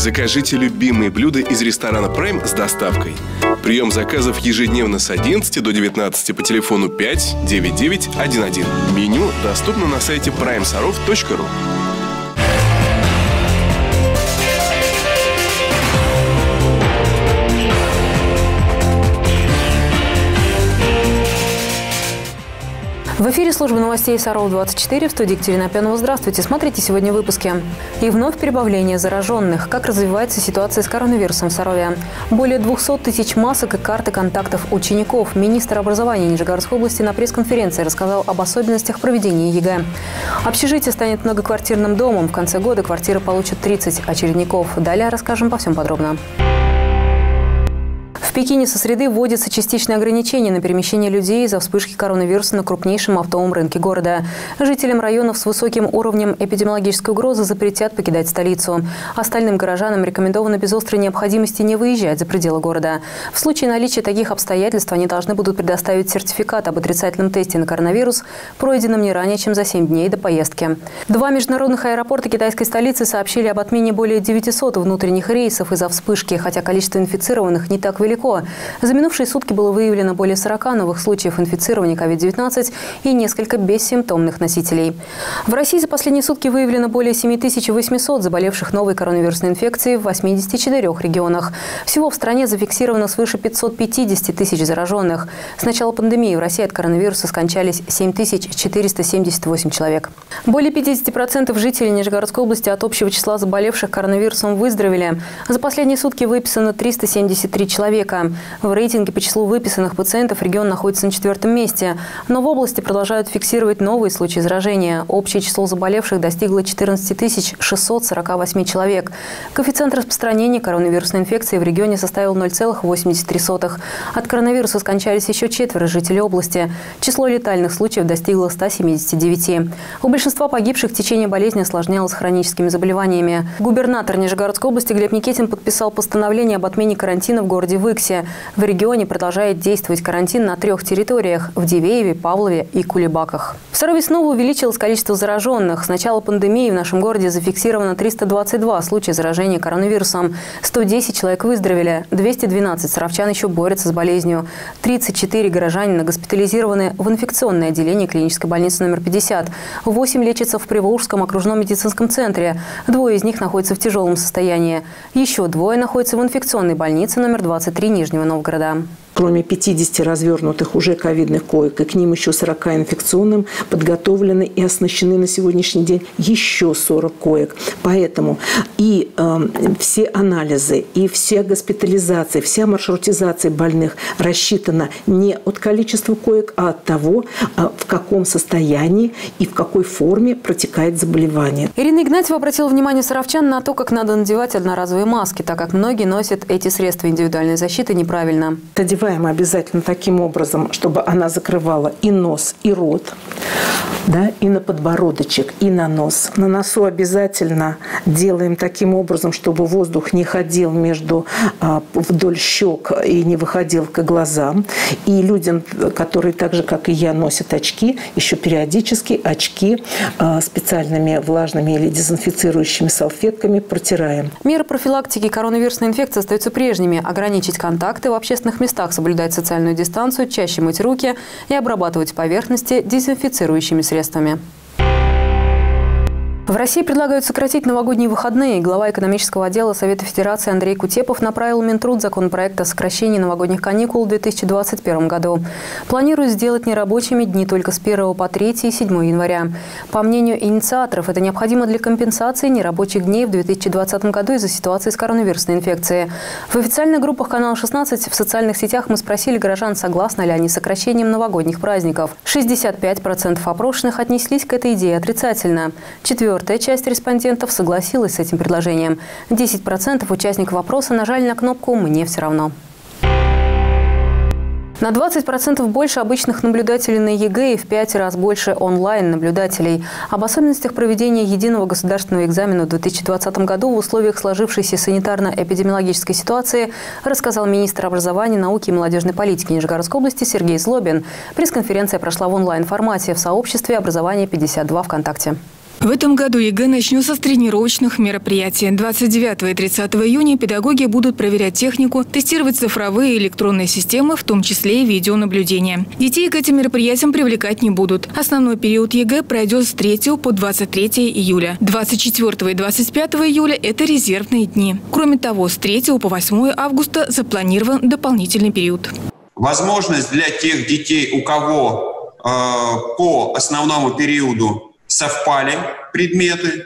Закажите любимые блюда из ресторана Prime с доставкой. Прием заказов ежедневно с 11 до 19 по телефону 59911. Меню доступно на сайте primesarov.ru. В эфире служба новостей «Саров-24», в студии Катерина Пенова. Здравствуйте. Смотрите сегодня выпуски. И вновь прибавление зараженных. Как развивается ситуация с коронавирусом в Сарове? Более 200 тысяч масок и карты контактов учеников. Министр образования Нижегородской области на пресс-конференции рассказал об особенностях проведения ЕГЭ. Общежитие станет многоквартирным домом. В конце года квартиры получат 30 очередников. Далее расскажем по всем подробно. В Пекине со среды вводятся частичные ограничения на перемещение людей из-за вспышки коронавируса на крупнейшем оптовом рынке города. Жителям районов с высоким уровнем эпидемиологической угрозы запретят покидать столицу. Остальным горожанам рекомендовано без острой необходимости не выезжать за пределы города. В случае наличия таких обстоятельств они должны будут предоставить сертификат об отрицательном тесте на коронавирус, пройденном не ранее, чем за 7 дней до поездки. Два международных аэропорта китайской столицы сообщили об отмене более 900 внутренних рейсов из-за вспышки, хотя количество инфицированных не так велико. За минувшие сутки было выявлено более 40 новых случаев инфицирования COVID-19 и несколько бессимптомных носителей. В России за последние сутки выявлено более 7800 заболевших новой коронавирусной инфекцией в 84 регионах. Всего в стране зафиксировано свыше 550 тысяч зараженных. С начала пандемии в России от коронавируса скончались 7478 человек. Более 50% жителей Нижегородской области от общего числа заболевших коронавирусом выздоровели. За последние сутки выписано 373 человека. В рейтинге по числу выписанных пациентов регион находится на 4-м месте. Но в области продолжают фиксировать новые случаи заражения. Общее число заболевших достигло 14 648 человек. Коэффициент распространения коронавирусной инфекции в регионе составил 0,83. От коронавируса скончались еще 4 жителей области. Число летальных случаев достигло 179. У большинства погибших течение болезни осложнялось хроническими заболеваниями. Губернатор Нижегородской области Глеб Никитин подписал постановление об отмене карантина в городе Выксе. В регионе продолжает действовать карантин на 3 территориях – в Дивееве, Павлове и Кулебаках. В Сарове снова увеличилось количество зараженных. С начала пандемии в нашем городе зафиксировано 322 случая заражения коронавирусом. 110 человек выздоровели, 212 саровчан еще борются с болезнью. 34 горожанина госпитализированы в инфекционное отделение клинической больницы номер 50. 8 лечатся в Приволжском окружном медицинском центре. 2 из них находятся в тяжелом состоянии. Еще 2 находятся в инфекционной больнице номер 23 Нижнего Новгорода. Кроме 50 развернутых уже ковидных коек и к ним еще 40 инфекционным, подготовлены и оснащены на сегодняшний день еще 40 коек. Поэтому и все анализы, и все госпитализации, вся маршрутизация больных рассчитана не от количества коек, а от того, в каком состоянии и в какой форме протекает заболевание. Ирина Игнатьева обратила внимание саровчан на то, как надо надевать одноразовые маски, так как многие носят эти средства индивидуальной защиты неправильно. Надеваем обязательно таким образом, чтобы она закрывала и нос, и рот, да, и на подбородочек, и на нос. На носу обязательно делаем таким образом, чтобы воздух не ходил вдоль щек и не выходил к глазам. И людям, которые так же, как и я, носят очки, еще периодически очки специальными влажными или дезинфицирующими салфетками протираем. Меры профилактики коронавирусной инфекции остаются прежними. Ограничить контакты в общественных местах, соблюдать социальную дистанцию, чаще мыть руки и обрабатывать поверхности дезинфицирующими средствами. В России предлагают сократить новогодние выходные. Глава экономического отдела Совета Федерации Андрей Кутепов направил в Минтруд законопроект о сокращении новогодних каникул в 2021 году. Планируют сделать нерабочими дни только с 1 по 3 и 7 января. По мнению инициаторов, это необходимо для компенсации нерабочих дней в 2020 году из-за ситуации с коронавирусной инфекцией. В официальных группах канала 16 в социальных сетях мы спросили горожан, согласны ли они с сокращением новогодних праздников. 65% опрошенных отнеслись к этой идее отрицательно. Четвертая часть респондентов согласилась с этим предложением. 10% участников опроса нажали на кнопку «Мне все равно». На 20% больше обычных наблюдателей на ЕГЭ и в 5 раз больше онлайн-наблюдателей. Об особенностях проведения единого государственного экзамена в 2020 году в условиях сложившейся санитарно-эпидемиологической ситуации рассказал министр образования, науки и молодежной политики Нижегородской области Сергей Злобин. Пресс-конференция прошла в онлайн-формате в сообществе «Образование 52 ВКонтакте». В этом году ЕГЭ начнется с тренировочных мероприятий. 29 и 30 июня педагоги будут проверять технику, тестировать цифровые и электронные системы, в том числе и видеонаблюдение. Детей к этим мероприятиям привлекать не будут. Основной период ЕГЭ пройдет с 3 по 23 июля. 24 и 25 июля – это резервные дни. Кроме того, с 3 по 8 августа запланирован дополнительный период. Возможность для тех детей, у кого по основному периоду совпали предметы,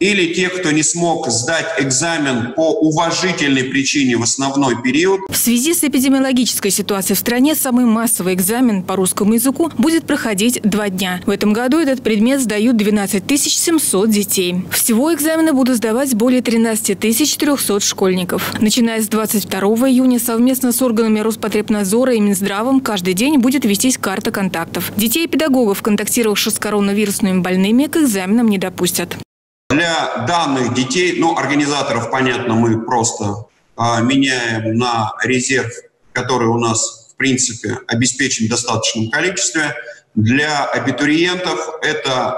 или те, кто не смог сдать экзамен по уважительной причине в основной период. В связи с эпидемиологической ситуацией в стране самый массовый экзамен по русскому языку будет проходить 2 дня. В этом году этот предмет сдают 12 700 детей. Всего экзамены будут сдавать более 13 300 школьников. Начиная с 22 июня совместно с органами Роспотребнадзора и Минздравом каждый день будет вестись карта контактов. Детей и педагогов, контактировавших с коронавирусными больными, к экзаменам не допустят. Для данных детей, организаторов, понятно, мы просто меняем на резерв, который у нас, в принципе, обеспечен в достаточном количестве. Для абитуриентов это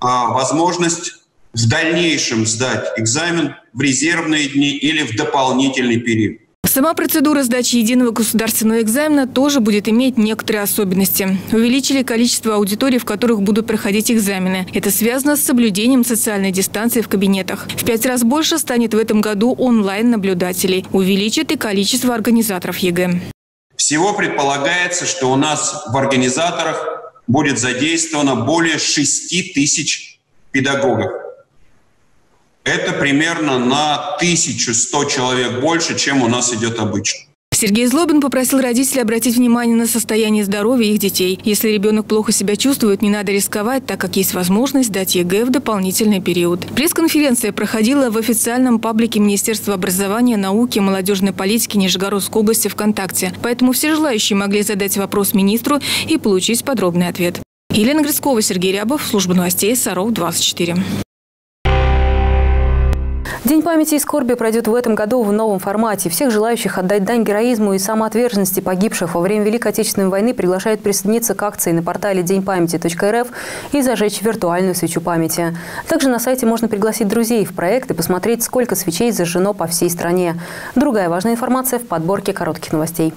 возможность в дальнейшем сдать экзамен в резервные дни или в дополнительный период. Сама процедура сдачи единого государственного экзамена тоже будет иметь некоторые особенности. Увеличили количество аудиторий, в которых будут проходить экзамены. Это связано с соблюдением социальной дистанции в кабинетах. В 5 раз больше станет в этом году онлайн-наблюдателей. Увеличит и количество организаторов ЕГЭ. Всего предполагается, что у нас в организаторах будет задействовано более 6000 педагогов. Это примерно на 1100 человек больше, чем у нас идет обычно. Сергей Злобин попросил родителей обратить внимание на состояние здоровья их детей. Если ребенок плохо себя чувствует, не надо рисковать, так как есть возможность сдать ЕГЭ в дополнительный период. Пресс-конференция проходила в официальном паблике Министерства образования, науки и молодежной политики Нижегородской области ВКонтакте. Поэтому все желающие могли задать вопрос министру и получить подробный ответ. Елена Грицкова, Сергей Рябов, служба новостей Саров-24. День памяти и скорби пройдет в этом году в новом формате. Всех желающих отдать дань героизму и самоотверженности погибших во время Великой Отечественной войны приглашают присоединиться к акции на портале деньпамяти.рф и зажечь виртуальную свечу памяти. Также на сайте можно пригласить друзей в проект и посмотреть, сколько свечей зажжено по всей стране. Другая важная информация в подборке коротких новостей.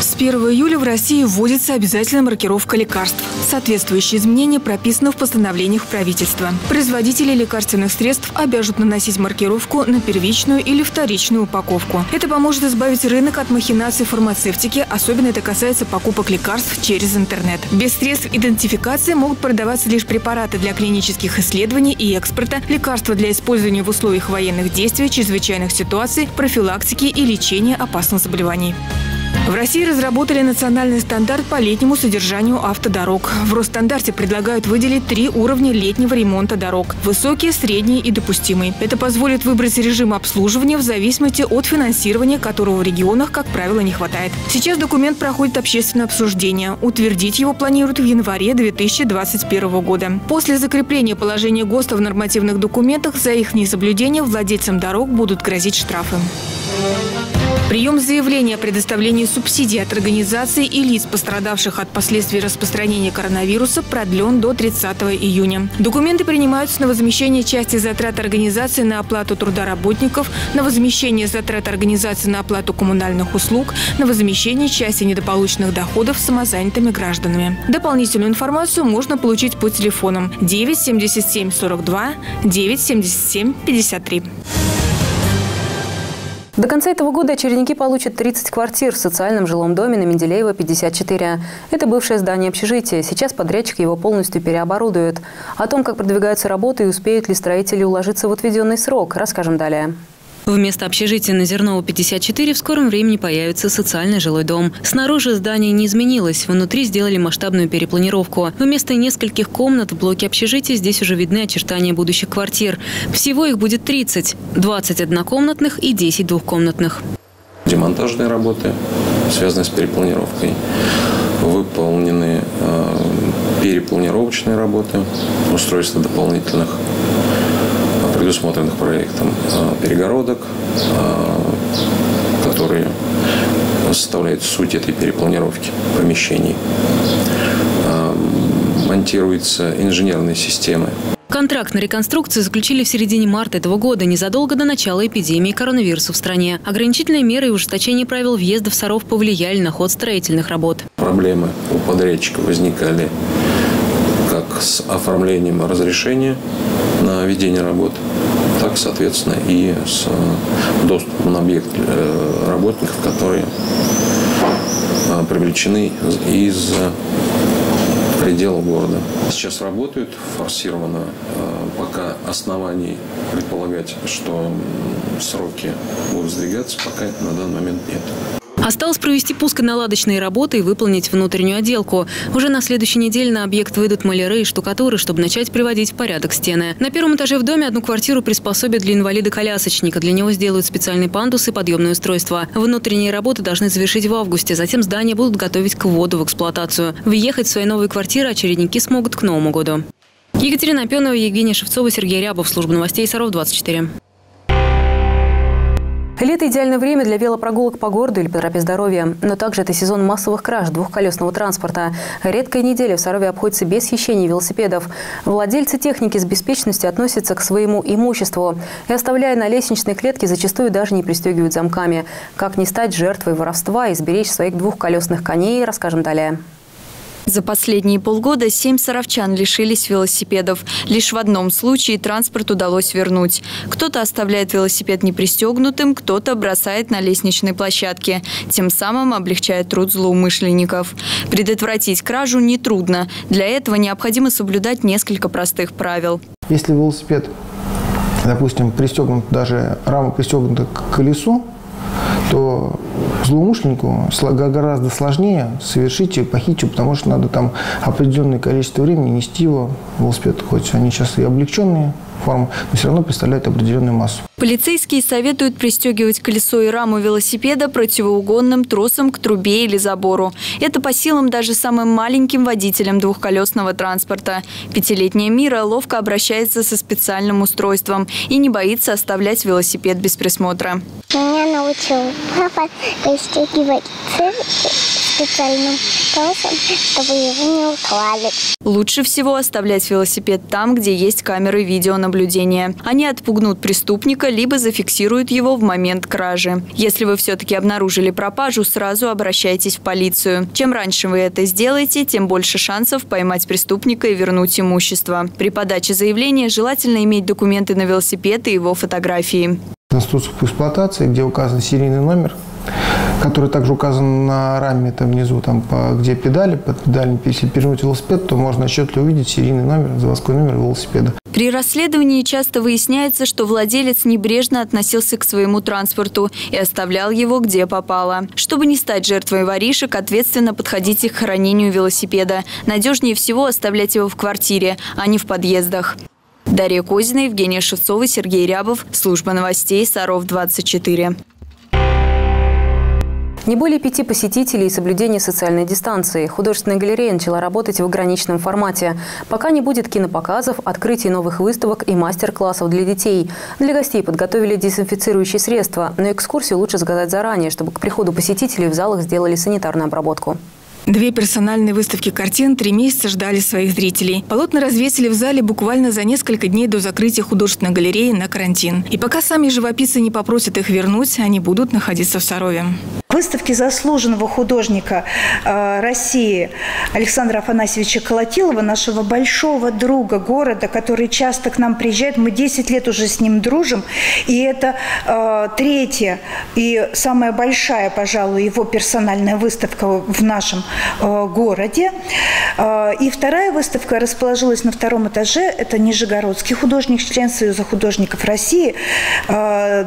С 1 июля в России вводится обязательная маркировка лекарств. Соответствующие изменения прописаны в постановлениях правительства. Производители лекарственных средств обяжут наносить маркировку на первичную или вторичную упаковку. Это поможет избавить рынок от махинаций фармацевтики, особенно это касается покупок лекарств через интернет. Без средств идентификации могут продаваться лишь препараты для клинических исследований и экспорта, лекарства для использования в условиях военных действий, чрезвычайных ситуаций, профилактики и лечения опасных заболеваний. В России разработали национальный стандарт по летнему содержанию автодорог. В Росстандарте предлагают выделить 3 уровня летнего ремонта дорог – высокий, средний и допустимый. Это позволит выбрать режим обслуживания в зависимости от финансирования, которого в регионах, как правило, не хватает. Сейчас документ проходит общественное обсуждение. Утвердить его планируют в январе 2021 года. После закрепления положения ГОСТа в нормативных документах за их несоблюдение владельцам дорог будут грозить штрафы. Прием заявления о предоставлении субсидий от организаций и лиц, пострадавших от последствий распространения коронавируса, продлен до 30 июня. Документы принимаются на возмещение части затрат организации на оплату труда работников, на возмещение затрат организации на оплату коммунальных услуг, на возмещение части недополученных доходов самозанятыми гражданами. Дополнительную информацию можно получить по телефонам 977 42 977 53. До конца этого года очередники получат 30 квартир в социальном жилом доме на Менделеева, 54. Это бывшее здание общежития. Сейчас подрядчик его полностью переоборудует. О том, как продвигаются работы и успеют ли строители уложиться в отведенный срок, расскажем далее. Вместо общежития на Зернова, 54, в скором времени появится социальный жилой дом. Снаружи здание не изменилось, внутри сделали масштабную перепланировку. Вместо нескольких комнат в блоке общежития здесь уже видны очертания будущих квартир. Всего их будет 30 – 20 однокомнатных и 10 двухкомнатных. Демонтажные работы, связанные с перепланировкой, выполнены перепланировочные работы, устройство дополнительных предусмотренных проектом перегородок, которые составляют суть этой перепланировки помещений. монтируются инженерные системы. Контракт на реконструкцию заключили в середине марта этого года, незадолго до начала эпидемии коронавируса в стране. Ограничительные меры и ужесточение правил въезда в Саров повлияли на ход строительных работ. Проблемы у подрядчика возникали как с оформлением разрешения на ведение работ, так, соответственно, и с доступом на объект работников, которые привлечены из пределов города. Сейчас работают форсированно. Пока оснований предполагать, что сроки будут сдвигаться, пока на данный момент нет. Осталось провести пусконаладочные работы и выполнить внутреннюю отделку. Уже на следующей неделе на объект выйдут маляры и штукатуры, чтобы начать приводить в порядок стены. На первом этаже в доме одну квартиру приспособят для инвалида-колясочника. Для него сделают специальный пандус и подъемное устройство. Внутренние работы должны завершить в августе. Затем здание будут готовить к вводу в эксплуатацию. Въехать в свои новые квартиры очередники смогут к Новому году. Екатерина Пенова, Евгения Шевцова, Сергей Рябов. Служба новостей «Саров-24». Лето – идеальное время для велопрогулок по городу или по тропе здоровья. Но также это сезон массовых краж двухколесного транспорта. Редкая неделя в Сарове обходится без хищений велосипедов. Владельцы техники с беспечностью относятся к своему имуществу. И, оставляя на лестничной клетке, зачастую даже не пристегивают замками. Как не стать жертвой воровства и сберечь своих двухколесных коней, расскажем далее. За последние полгода 7 саровчан лишились велосипедов. Лишь в одном случае транспорт удалось вернуть. Кто-то оставляет велосипед непристегнутым, кто-то бросает на лестничной площадке. Тем самым облегчает труд злоумышленников. Предотвратить кражу нетрудно. Для этого необходимо соблюдать несколько простых правил. Если велосипед, допустим, пристегнут, даже рама пристегнута к колесу, то злоумышленнику гораздо сложнее совершить и похитить его, потому что надо там определенное количество времени нести его велосипед. Хоть они сейчас и облегченные формы, но все равно представляют определенную массу. Полицейские советуют пристегивать колесо и раму велосипеда противоугонным тросом к трубе или забору. Это по силам даже самым маленьким водителям двухколесного транспорта. Пятилетняя Мира ловко обращается со специальным устройством и не боится оставлять велосипед без присмотра. Меня научил папа пристегивать специальным тросом, чтобы его не украли. Лучше всего оставлять велосипед там, где есть камеры видеонаблюдения. Они отпугнут преступника, либо зафиксируют его в момент кражи. Если вы все-таки обнаружили пропажу, сразу обращайтесь в полицию. Чем раньше вы это сделаете, тем больше шансов поймать преступника и вернуть имущество. При подаче заявления желательно иметь документы на велосипед и его фотографии. Инструкцию по эксплуатации, где указан серийный номер, который также указан на раме там внизу, там, где педали, под педалями. Если перевернуть велосипед, то можно отчетливо увидеть серийный номер, заводской номер велосипеда. При расследовании часто выясняется, что владелец небрежно относился к своему транспорту и оставлял его где попало. Чтобы не стать жертвой воришек, ответственно подходите к хранению велосипеда. Надежнее всего оставлять его в квартире, а не в подъездах. Дарья Козина, Евгения Шевцова, Сергей Рябов. Служба новостей «Саров-24». Не более 5 посетителей и соблюдение социальной дистанции. Художественная галерея начала работать в ограниченном формате. Пока не будет кинопоказов, открытий новых выставок и мастер-классов для детей. Для гостей подготовили дезинфицирующие средства, но экскурсию лучше заказать заранее, чтобы к приходу посетителей в залах сделали санитарную обработку. 2 персональные выставки картин 3 месяца ждали своих зрителей. Полотна развесили в зале буквально за несколько дней до закрытия художественной галереи на карантин. И пока сами живописцы не попросят их вернуть, они будут находиться в Сарове. Выставки заслуженного художника России Александра Афанасьевича Колотилова, нашего большого друга города, который часто к нам приезжает. Мы 10 лет уже с ним дружим. И это 3-я и самая большая, пожалуй, его персональная выставка в нашем городе. И 2-я выставка расположилась на 2-м этаже. Это нижегородский художник, член Союза художников России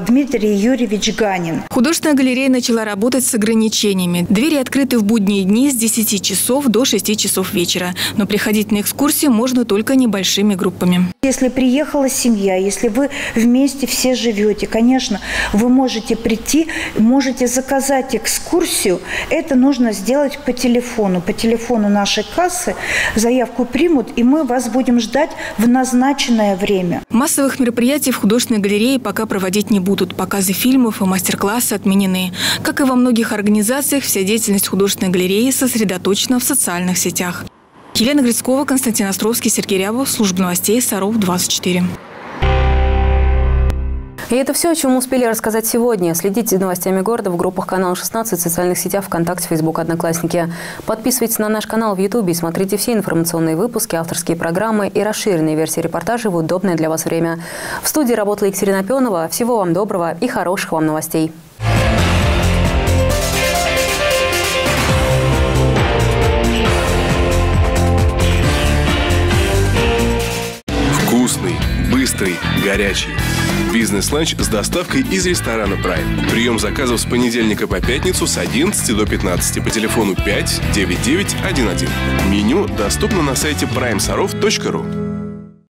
Дмитрий Юрьевич Ганин. Художественная галерея начала работать с ограничениями. Двери открыты в будние дни с 10 часов до 6 часов вечера. Но приходить на экскурсию можно только небольшими группами. Если приехала семья, если вы вместе все живете, конечно, вы можете прийти, можете заказать экскурсию. Это нужно сделать по телефону. По телефону нашей кассы заявку примут, и мы вас будем ждать в назначенное время. Массовых мероприятий в художественной галерее пока проводить не будут. Показы фильмов и мастер-классы отменены. Как и во многих организациях, вся деятельность художественной галереи сосредоточена в социальных сетях. Елена Грицкова, Константин Островский, Сергей Рябов. Служба новостей Саров-24. И это все, о чем мы успели рассказать сегодня. Следите за новостями города в группах канала 16, в социальных сетях ВКонтакте, Facebook, Одноклассники. Подписывайтесь на наш канал в YouTube и смотрите все информационные выпуски, авторские программы и расширенные версии репортажей в удобное для вас время. В студии работала Екатерина Пенова. Всего вам доброго и хороших вам новостей. Вкусный, быстрый, горячий. Бизнес-ланч с доставкой из ресторана Prime. Прием заказов с понедельника по пятницу с 11 до 15 по телефону 59911. Меню доступно на сайте primesarov.ru.